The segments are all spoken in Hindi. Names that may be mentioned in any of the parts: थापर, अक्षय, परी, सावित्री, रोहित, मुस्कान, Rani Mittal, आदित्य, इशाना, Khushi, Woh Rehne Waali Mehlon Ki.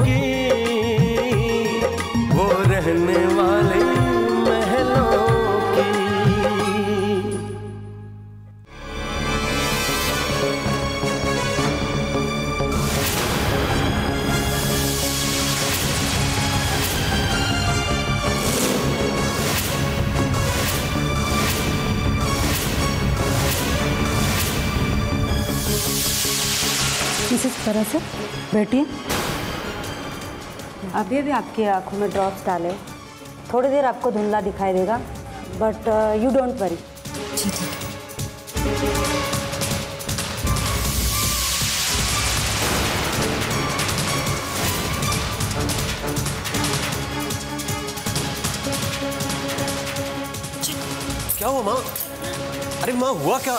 की, वो रहने वाली महलों की। मिसेस परी सर, बैठिए। अभी भी आपकी आंखों में ड्रॉप्स डाले, थोड़ी देर आपको धुंधला दिखाई देगा, बट यू डोंट वरी। क्या हुआ माँ? अरे माँ, हुआ क्या?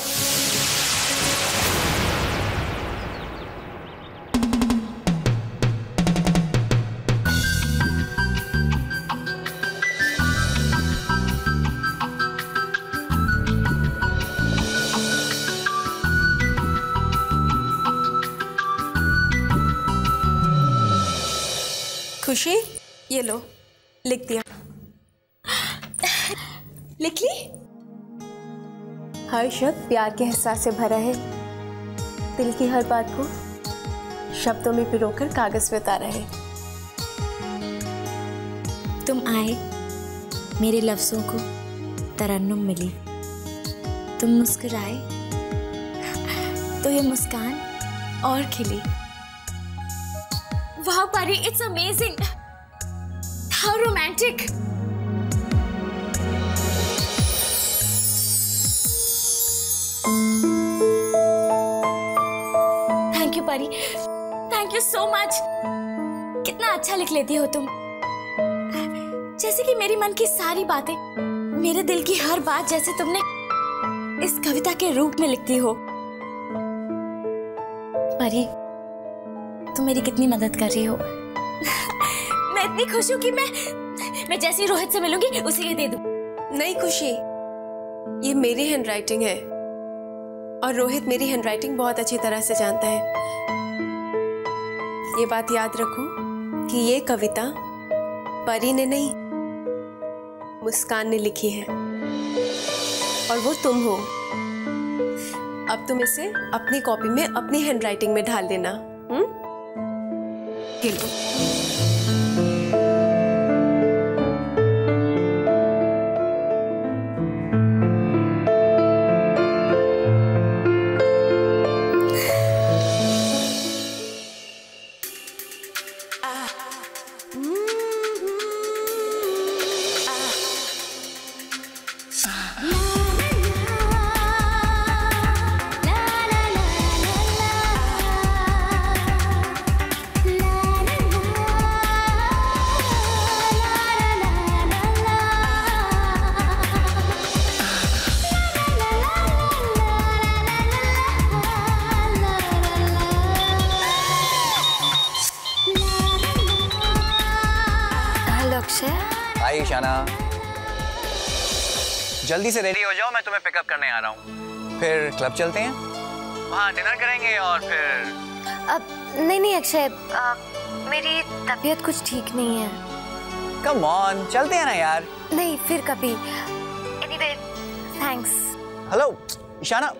खुशी, ये लो, लिख दिया। लिख ली। हर शब्द प्यार के एहसास से भरा है। दिल की हर बात को शब्दों में पिरोकर कागज पे उतारा है। तुम आए, मेरे लफ्जों को तरन्नुम मिली। तुम मुस्कुराए तो ये मुस्कान और खिली। वाह परी, it's amazing, how romantic. Thank you परी, thank you so much. कितना अच्छा लिख लेती हो तुम, जैसे कि मेरी मन की सारी बातें, मेरे दिल की हर बात जैसे तुमने इस कविता के रूप में लिखती हो। परी, तुम मेरी कितनी मदद कर रही हो। मैं इतनी खुश हूँ कि मैं जैसे ही रोहित से मिलूंगी उसे ये दे दूं। नहीं खुशी, ये मेरी हैंडराइटिंग है और रोहित मेरी हैंडराइटिंग बहुत अच्छी तरह से जानता है। ये बात याद रखो कि ये कविता परी ने नहीं, मुस्कान ने लिखी है और वो तुम हो। अब तुम इसे अपनी कॉपी में, अपनी हैंडराइटिंग में ढाल देना। हाय इशाना, जल्दी से रेडी हो जाओ, मैं तुम्हें पिकअप करने आ रहा हूँ। फिर क्लब चलते हैं, वहाँ डिनर करेंगे और फिर। अब नहीं अक्षय, मेरी तबीयत कुछ ठीक नहीं है। कम ऑन, चलते हैं ना यार। नहीं, फिर कभी। Anyway, thanks. Hello इशाना,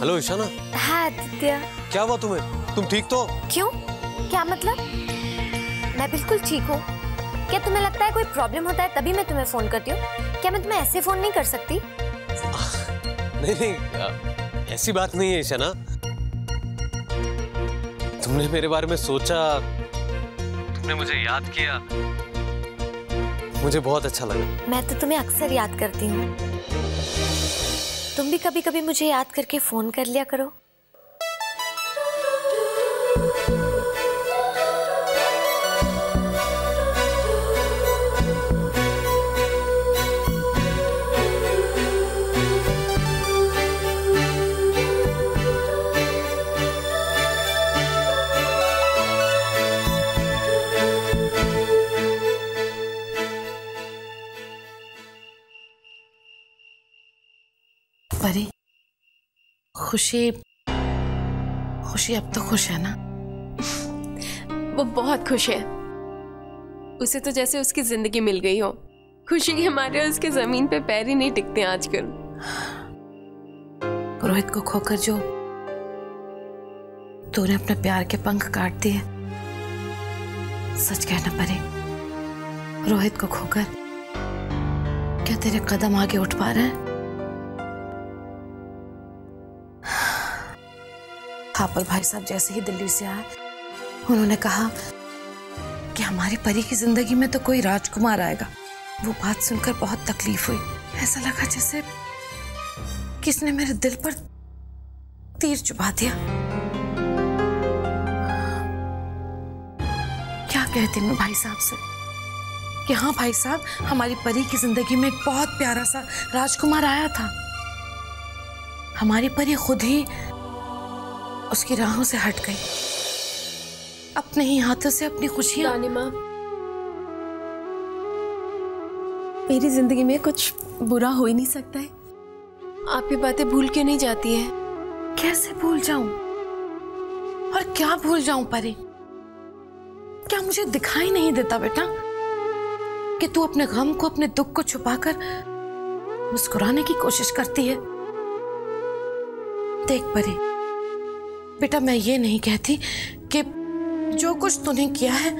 hello इशाना। हाँ आदित्य, क्या हुआ तुम्हें? तुम ठीक तो? क्यों, क्या मतलब? मैं बिल्कुल ठीक हूँ। क्या तुम्हें लगता है कोई प्रॉब्लम होता है तभी मैं तुम्हें फोन करती हूँ? क्या मैं तुम्हें ऐसे फोन नहीं कर सकती? नहीं, ऐसी बात नहीं है इशाना। तुमने मेरे बारे में सोचा आपने मुझे याद किया, मुझे बहुत अच्छा लगा। मैं तो तुम्हें अक्सर याद करती हूँ, तुम भी कभी कभी मुझे याद करके फोन कर लिया करो। परी, खुशी अब तो खुश है ना? वो बहुत खुश है, उसे तो जैसे उसकी जिंदगी मिल गई हो। खुशी के मारे उसके जमीन पे पैर ही नहीं टिकते आजकल। रोहित को खोकर जो तूने अपने प्यार के पंख काट दिए, सच कहना परी, रोहित को खोकर क्या तेरे कदम आगे उठ पा रहे हैं? खापर भाई साहब जैसे ही दिल्ली से आए, उन्होंने कहा कि हमारी परी की जिंदगी में तो कोई राजकुमार आएगा। वो बात सुनकर बहुत तकलीफ हुई। ऐसा लगा जैसे किसने मेरे दिल पर तीर चुभा दिया। क्या कहती मैं भाई साहब से कि हाँ भाई साहब, हमारी परी की जिंदगी में एक बहुत प्यारा सा राजकुमार आया था। हमारी परी खुद ही उसकी राहों से हट गई, अपने ही हाथों से अपनी खुशियां। माँ, मेरी जिंदगी में कुछ बुरा हो ही नहीं सकता है। आप ये बातें भूल क्यों नहीं जाती है? कैसे भूल जाऊं, और क्या भूल जाऊं परी? क्या मुझे दिखाई नहीं देता बेटा कि तू अपने गम को, अपने दुख को छुपाकर मुस्कुराने की कोशिश करती है? देख परी बेटा, मैं ये नहीं कहती कि जो कुछ तूने किया है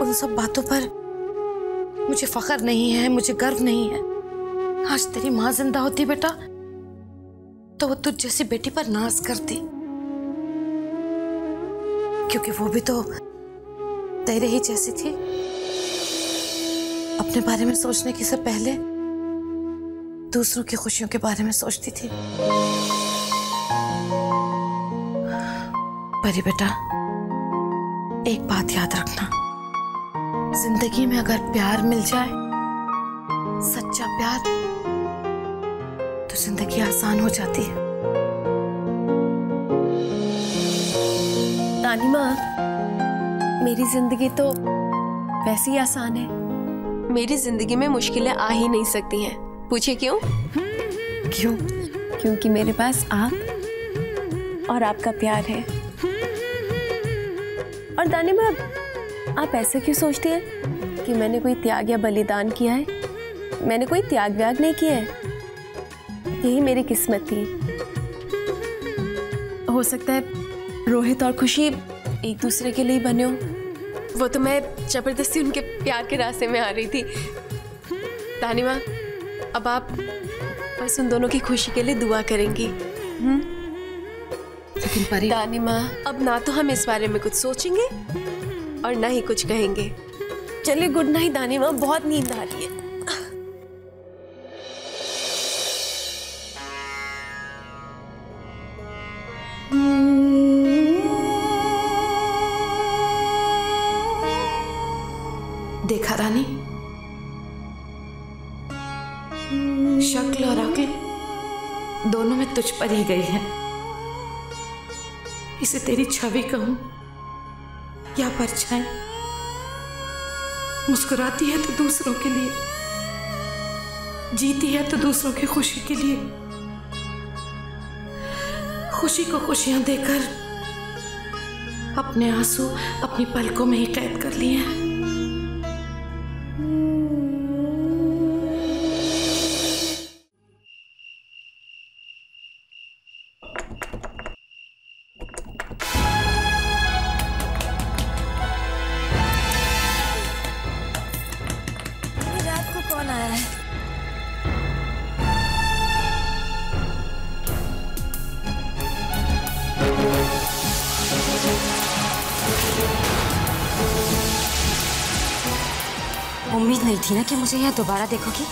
उन सब बातों पर मुझे फख्र नहीं है, मुझे गर्व नहीं है। आज तेरी माँ जिंदा होती बेटा तो वो तुझ जैसी बेटी पर नाज करती, क्योंकि वो भी तो तेरे ही जैसी थी। अपने बारे में सोचने की से पहले दूसरों की खुशियों के बारे में सोचती थी। परी बेटा, एक बात याद रखना, जिंदगी में अगर प्यार मिल जाए, सच्चा प्यार, तो जिंदगी आसान हो जाती है। नानी माँ, मेरी जिंदगी तो वैसे ही आसान है। मेरी जिंदगी में मुश्किलें आ ही नहीं सकती हैं। पूछे क्यों? क्यों? क्योंकि मेरे पास आप और आपका प्यार है। और दानी माँ, आप ऐसे क्यों सोचती हैं कि मैंने कोई त्याग या बलिदान किया है? मैंने कोई त्याग व्याग नहीं किया है, यही मेरी किस्मत थी। हो सकता है रोहित और खुशी एक दूसरे के लिए बने हो, वो तो मैं जबरदस्ती उनके प्यार के रास्ते में आ रही थी। दानी माँ, अब आप बस उन दोनों की खुशी के लिए दुआ करेंगी। परी दानी माँ, अब ना तो हम इस बारे में कुछ सोचेंगे और ना ही कुछ कहेंगे। चलिए गुड नाइट दानी माँ, बहुत नींद आ रही है। देखा रानी, शक्ल और अक्ल दोनों में तुझ पर ही गई है। इसे तेरी छवि कहूं या परछाई, मुस्कुराती है तो दूसरों के लिए, जीती है तो दूसरों की खुशी के लिए। खुशी को खुशियां देकर अपने आंसू अपनी पलकों में ही कैद कर लिए हैं। उम्मीद नहीं थी ना कि मुझे यह दोबारा देखोगी।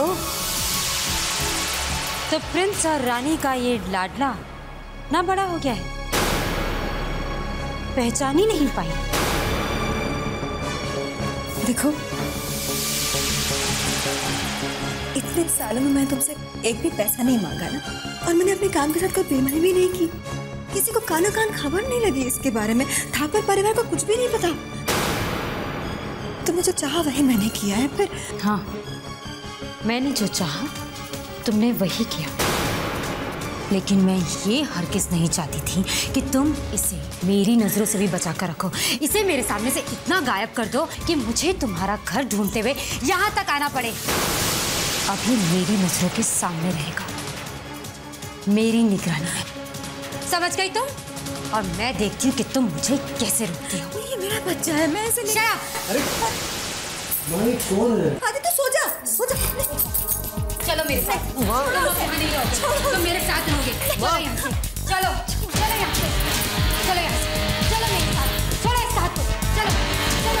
ओह, तो प्रिंस और रानी का ये लाडला ना बड़ा हो गया है, पहचान ही नहीं पाई। देखो, इतने सालों में मैं तुमसे एक भी पैसा नहीं मांगा ना, और मैंने अपने काम के साथ कोई बेईमानी भी नहीं की। किसी को कानो कान खबर नहीं लगी इसके बारे में। थापर परिवार को कुछ भी नहीं पता। तुमने जो चाहा वही मैंने किया है। पर हाँ, मैंने जो चाहा तुमने वही किया, लेकिन मैं ये हरगिज़ नहीं चाहती थी कि तुम इसे मेरी नज़रों से भी बचा कर रखो। इसे मेरे सामने से इतना गायब कर दो कि मुझे तुम्हारा घर ढूंढते हुए यहाँ तक आना पड़े। अभी मेरी नज़रों के सामने रहेगा, मेरी निगरानी में। समझ गई तुम? और मैं देखती हूँ कि तुम मुझे कैसे रोकती हो। ये मेरा बच्चा है, मैं इसे नहीं। अरे कौन है? आदित्य, सो जा, सो जा। चलो मेरे साथ। तुम नहीं रहोगे, तुम मेरे साथ रहोगे। चलो यहाँ से, चलो चलो यहाँ से, चलो यहाँ से, चलो मेरे साथ, चलो इस साथ, चलो चलो चलो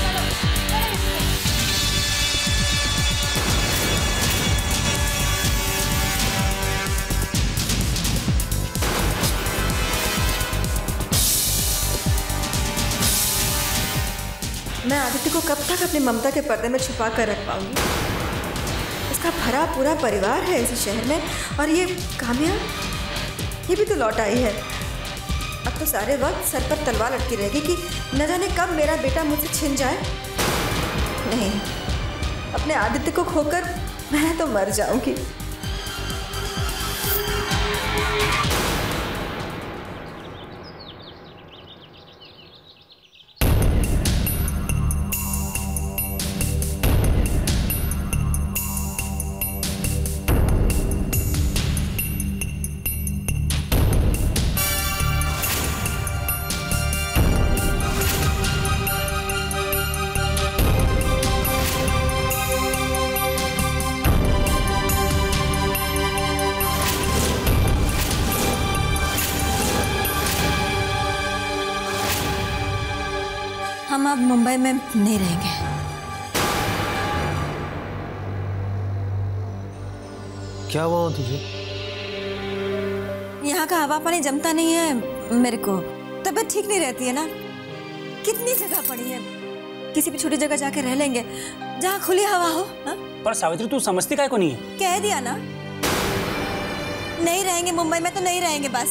चलो। मैं आदित्य को कब तक अपनी ममता के पर्दे में छुपा कर रख पाऊंगी? इसका भरा पूरा परिवार है इस शहर में, और ये कामया, ये भी तो लौट आई है। अब तो सारे वक्त सर पर तलवार लटकी रहेगी कि न जाने कब मेरा बेटा मुझसे छिन जाए। नहीं, अपने आदित्य को खोकर मैं तो मर जाऊंगी। हम अब मुंबई में नहीं रहेंगे। क्या हुआ तुझे? यहाँ का हवा पानी जमता नहीं है मेरे को। तबीयत ठीक नहीं रहती है ना। कितनी जगह पड़ी है, किसी भी छोटी जगह जाके रह लेंगे जहाँ खुली हवा हो। हा? पर सावित्री, तू समझती काहे को नहीं है? कह दिया ना, नहीं रहेंगे मुंबई में, तो नहीं रहेंगे बस।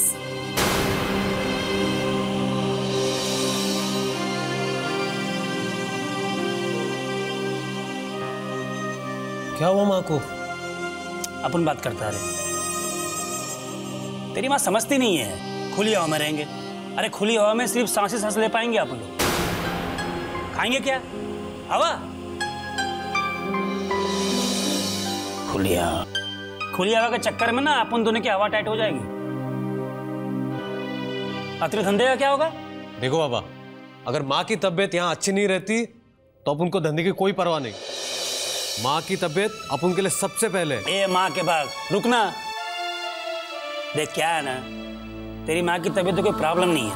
क्या हुआ माँ को? अपन बात करता रहे। तेरी माँ समझती नहीं है। खुली हवा में रहेंगे? अरे खुली हवा में सिर्फ सांस ले पाएंगे आप लोग। खाएंगे क्या? हवा? खुली हवा के चक्कर में ना अपन दोनों की हवा टाइट हो जाएगी। अतिरिक्त धंधे का क्या होगा? देखो बाबा, अगर माँ की तबीयत यहाँ अच्छी नहीं रहती तो अपन को धंधे की कोई परवाह नहीं। माँ की तबीयत अपन के लिए सबसे पहले। ए माँ के बाग, रुकना। देख, क्या है ना, तेरी माँ की तबीयत तो कोई प्रॉब्लम नहीं है।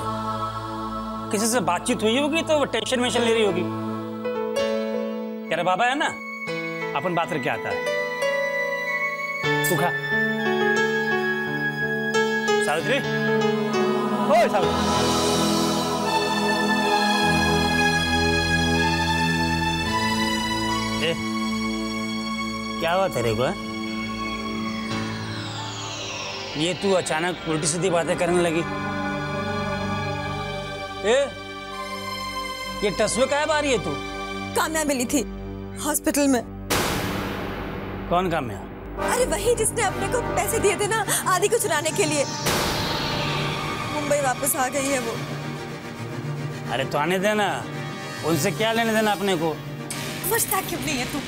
किसी से बातचीत हुई होगी तो वो टेंशन वेंशन ले रही होगी। तेरा बाबा है ना, अपन बात करके आता है। सुखा सावित्री, ओए सावित्री। क्या हुआ तेरे को? ये तू अचानक उल्टी सीधी बातें करने लगी। ए, ये टस में काहे बारी है तू? कामया मिली थी हॉस्पिटल में। कौन कामया? अरे वही जिसने अपने को पैसे दिए थे ना आदि को चुराने के लिए। मुंबई वापस आ गई है वो। अरे तो आने देना, उनसे क्या लेने देना अपने को। पछता क्यों नहीं है तू?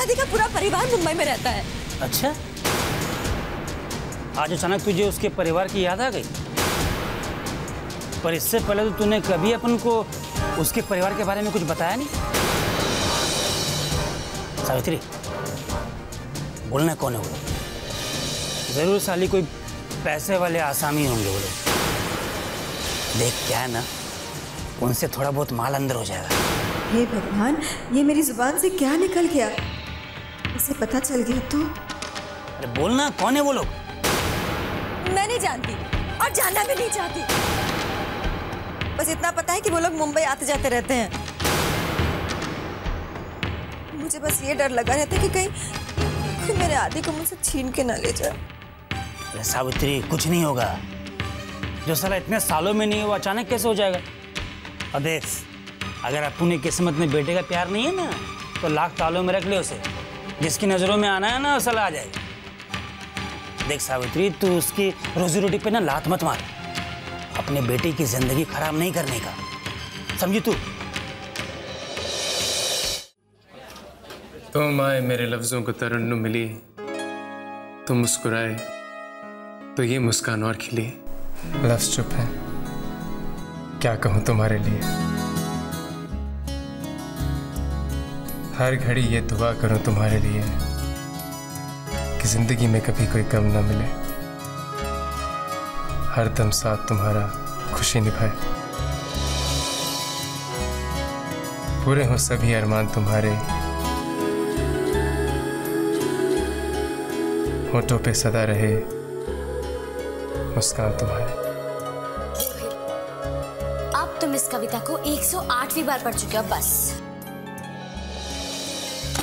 आदि का पूरा परिवार मुंबई में रहता है। अच्छा, आज अचानक तुझे उसके परिवार की याद आ गई? पर इससे पहले तो तूने कभी अपन को उसके परिवार के बारे में कुछ बताया नहीं। सावित्री, बोलना कौन है वो? जरूर साली कोई पैसे वाले आसामी होंगे वो लोग। देख क्या है ना, उनसे थोड़ा बहुत माल अंदर हो जाएगा। हे भगवान, ये मेरी जुबान से क्या निकल गया? उसे पता चल गया तो? अरे बोलना, कौन है वो लोग? मैं नहीं जानती और जानना भी नहीं चाहती। बस इतना पता है कि वो लोग मुंबई आते जाते रहते हैं। मुझे बस ये डर लगा रहता है कि कहीं मेरे आदि को मुझसे छीन के ना ले जाए। अरे सावित्री, कुछ नहीं होगा। जो साला इतने सालों में नहीं हुआ, अचानक कैसे हो जाएगा? और देख, अगर अपनी किस्मत में बेटे का प्यार नहीं है ना, तो लाख तालों में रख ले उसे। जिसकी नज़रों में आना है ना, वो साला आ जाएगा। देख सावित्री, तू उसकी रोजी रोटी पे ना लात मत मार। अपने बेटे की जिंदगी खराब नहीं करने का, समझी तू? तुम आए, मेरे लफ्जों को तरन्नुम मिली, तुम मुस्कुराए तो ये मुस्कान और खिली। लफ्ज चुप है, क्या कहूं तुम्हारे लिए। हर घड़ी ये दुआ करूं तुम्हारे लिए कि जिंदगी में कभी कोई गम ना मिले। हर दम साथ तुम्हारा खुशी निभाए। पूरे हो सभी अरमान तुम्हारे, होठों पे सदा रहे मुस्कान तुम्हारे। अब तुम इस कविता को 108वीं बार पढ़ चुके हो। बस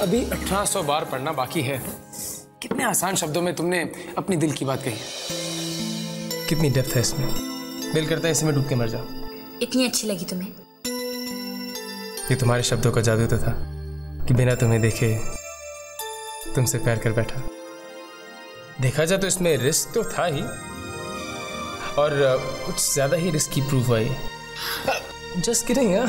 अभी 1800 बार पढ़ना बाकी है। कितने आसान शब्दों में तुमने अपने दिल की बात कही। कितनी डेप्थ है इसमें, दिल करता है इसमें डूब के मर जाओ। इतनी अच्छी लगी तुम्हें? ये तुम्हारे शब्दों का जादू तो था कि बिना तुम्हें देखे तुमसे प्यार कर बैठा। देखा जाए तो इसमें रिस्क तो था ही, और कुछ ज्यादा ही रिस्की प्रूफ हुआ ये। जस्ट किडिंग यार।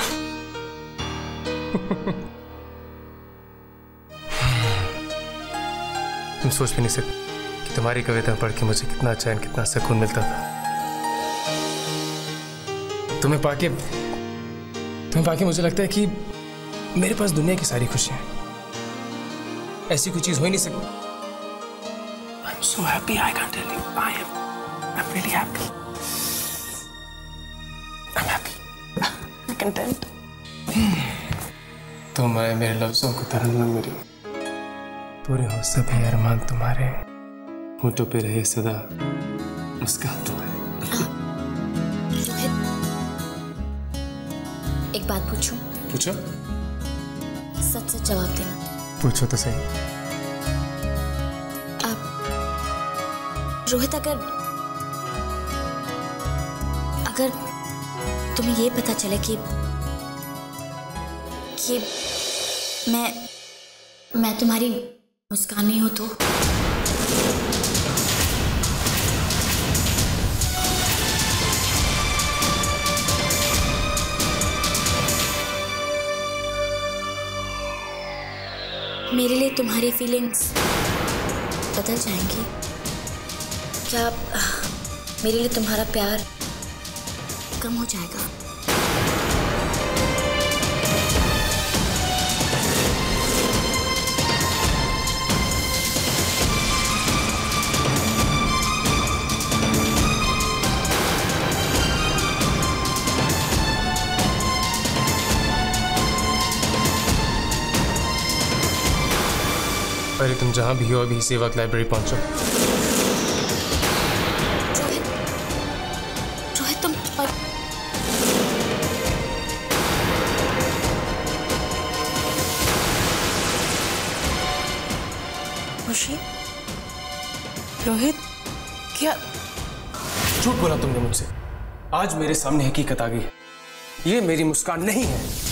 तुम सोच भी नहीं सकते कि तुम्हारी कविता पढ़ के मुझे कितना चैन, कितना सुकून मिलता था। तुम्हें पाके मुझे लगता है कि मेरे पास दुनिया की सारी खुशियां हैं। ऐसी कोई चीज हो ही नहीं सकती। I am so happy, I can't tell you. I'm really happy. I'm happy. I'm content. तुम आए, मेरे लफ्जों को तरन्नुम मिली, पूरे हो सभी अरमान तुम्हारे, होठों पे रहे सदा मुस्कान तुम्हारे। रोहित, एक बात पूछूं? पूछो। सच सच जवाब देना। पूछो तो सही। आप रोहित, अगर तुम्हें ये पता चले कि मैं तुम्हारी मुस्कान नहीं हूं तो? मेरे लिए तुम्हारी फीलिंग्स बदल जाएंगी क्या? मेरे लिए तुम्हारा प्यार कम हो जाएगा? परी, तुम जहां भी हो अभी इसी वक्त लाइब्रेरी पहुंचो। रोहित, क्या झूठ बोला तुमने मुझसे? आज मेरे सामने हकीकत आ गई है। ये मेरी मुस्कान नहीं है।